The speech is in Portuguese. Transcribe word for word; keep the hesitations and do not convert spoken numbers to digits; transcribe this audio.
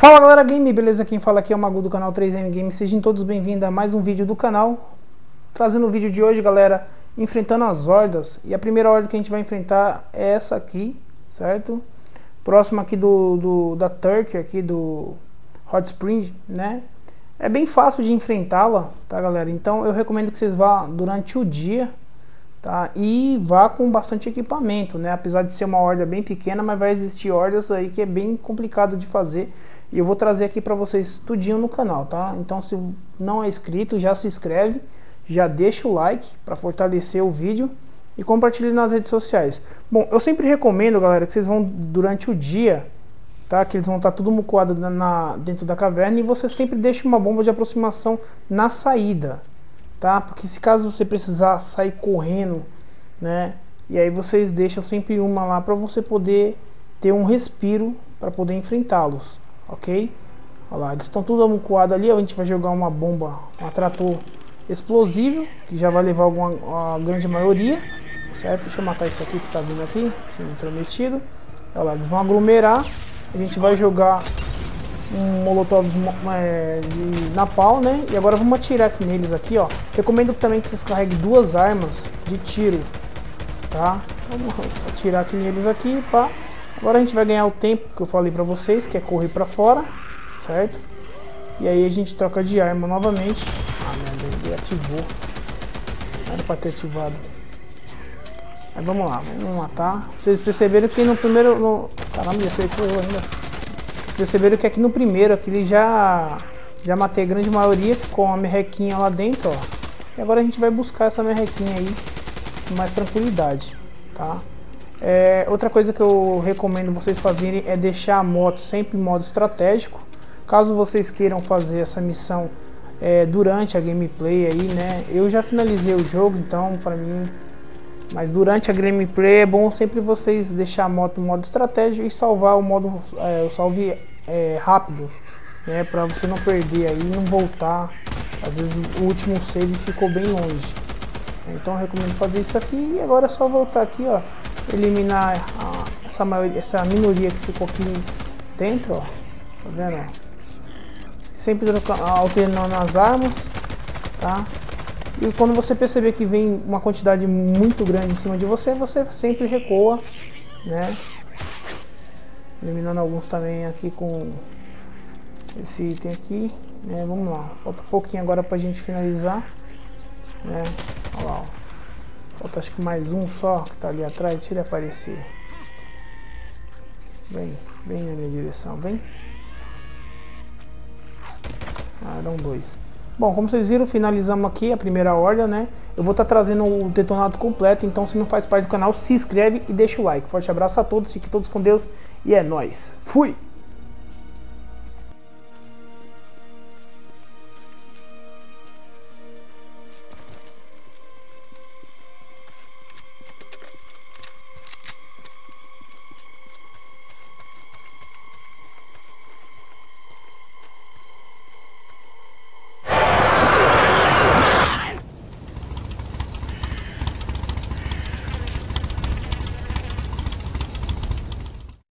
Fala galera game, beleza? Quem fala aqui é o Magu do canal três M Game. Sejam todos bem-vindos a mais um vídeo do canal. Trazendo o vídeo de hoje, galera, enfrentando as hordas. E a primeira horda que a gente vai enfrentar é essa aqui, certo? Próxima aqui do, do da Turkey, aqui do Hot Spring, né? É bem fácil de enfrentá-la, tá galera? Então eu recomendo que vocês vá durante o dia, tá? E vá com bastante equipamento, né? Apesar de ser uma horda bem pequena, mas vai existir hordas aí que é bem complicado de fazer. E eu vou trazer aqui para vocês tudinho no canal, tá? Então se não é inscrito, já se inscreve, já deixa o like para fortalecer o vídeo e compartilhe nas redes sociais. Bom, eu sempre recomendo, galera, que vocês vão durante o dia, tá? Que eles vão estar tudo mucoado na, na, dentro da caverna, e você sempre deixa uma bomba de aproximação na saída, tá? Porque se caso você precisar sair correndo, né? E aí vocês deixam sempre uma lá para você poder ter um respiro para poder enfrentá-los. Ok, olha lá, eles estão tudo amucoado ali. A gente vai jogar uma bomba, um atrator explosivo, que já vai levar alguma, a grande maioria, certo? Deixa eu matar isso aqui que tá vindo aqui, sendo intrometido. Olha lá, eles vão aglomerar. A gente vai jogar um molotov é, de napalm, né? E agora vamos atirar aqui neles aqui, ó. Recomendo também que vocês carreguem duas armas de tiro, tá? Vamos atirar aqui neles aqui, pá. Agora a gente vai ganhar o tempo que eu falei pra vocês, que é correr pra fora, certo? E aí a gente troca de arma novamente. Ah, merda, ele ativou. Não era pra ter ativado. Mas vamos lá, vamos matar. Vocês perceberam que no primeiro... No... Caramba, já sei que correu ainda. Vocês perceberam que aqui no primeiro, aqui ele já... Já matei a grande maioria, ficou uma merrequinha lá dentro, ó. E agora a gente vai buscar essa merrequinha aí com mais tranquilidade, tá? É, outra coisa que eu recomendo vocês fazerem é deixar a moto sempre em modo estratégico. Caso vocês queiram fazer essa missão é, durante a gameplay aí, né? Eu já finalizei o jogo, então pra mim... Mas durante a gameplay é bom sempre vocês deixar a moto em modo estratégico e salvar o modo é, o salve é, rápido, né? Pra você não perder aí e não voltar. Às vezes o último save ficou bem longe. Então eu recomendo fazer isso aqui. E agora é só voltar aqui, ó, eliminar a, essa, maioria, essa minoria que ficou aqui dentro, ó. Tá vendo? Sempre alternando as armas, tá? E quando você perceber que vem uma quantidade muito grande em cima de você, você sempre recoa, né? Eliminando alguns também aqui com esse item aqui, né? Vamos lá, falta um pouquinho agora pra gente finalizar, né? Olha lá, ó. Falta acho que mais um só que tá ali atrás. Deixa ele aparecer. Vem, vem na minha direção, vem. Arão dois. Bom, como vocês viram, finalizamos aqui a primeira horda, né? Eu vou estar tá trazendo o detonado completo. Então se não faz parte do canal, se inscreve e deixa o like. Forte abraço a todos, fiquem todos com Deus. E é nóis, fui!